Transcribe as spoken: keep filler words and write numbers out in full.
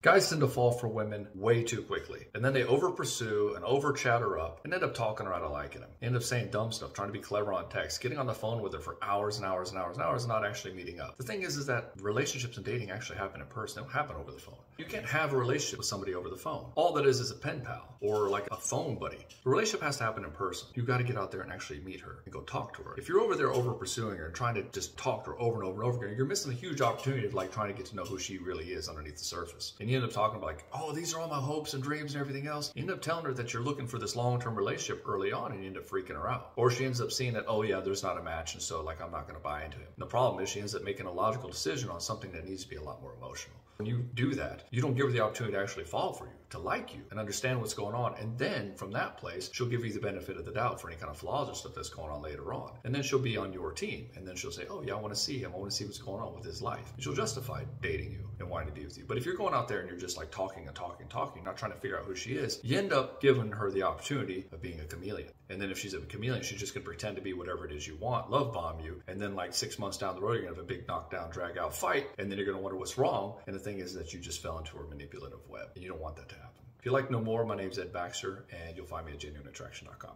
Guys tend to fall for women way too quickly, and then they over-pursue and over-chatter up and end up talking her out of liking them. End up saying dumb stuff, trying to be clever on text, getting on the phone with her for hours and hours and hours and hours and not actually meeting up. The thing is, is that relationships and dating actually happen in person. They don't happen over the phone. You can't have a relationship with somebody over the phone. All that is is a pen pal or like a phone buddy. The relationship has to happen in person. You've got to get out there and actually meet her and go talk to her. If you're over there over-pursuing her and trying to just talk to her over and over and over again, you're missing a huge opportunity of like trying to get to know who she really is underneath the surface. And you end up talking about like, oh, these are all my hopes and dreams and everything else. You end up telling her that you're looking for this long-term relationship early on, and you end up freaking her out. Or she ends up seeing that, oh yeah, there's not a match, and so like I'm not going to buy into him. And the problem is she ends up making a logical decision on something that needs to be a lot more emotional. When you do that, you don't give her the opportunity to actually fall for you, to like you, and understand what's going on. And then from that place, she'll give you the benefit of the doubt for any kind of flaws or stuff that's going on later on. And then she'll be on your team. And then she'll say, oh yeah, I want to see him. I want to see what's going on with his life. And she'll justify dating you and wanting to be with you. But if you're going out there and you're just like talking and talking and talking, not trying to figure out who she is, you end up giving her the opportunity of being a chameleon. And then if she's a chameleon, she's just going to pretend to be whatever it is you want, love bomb you. And then like six months down the road, you're going to have a big knockdown, drag out fight. And then you're going to wonder what's wrong. And the thing is that you just fell into her manipulative web, and you don't want that to happen. If you'd like to know more, my name's Ed Baxter, and you'll find me at genuine attraction dot com.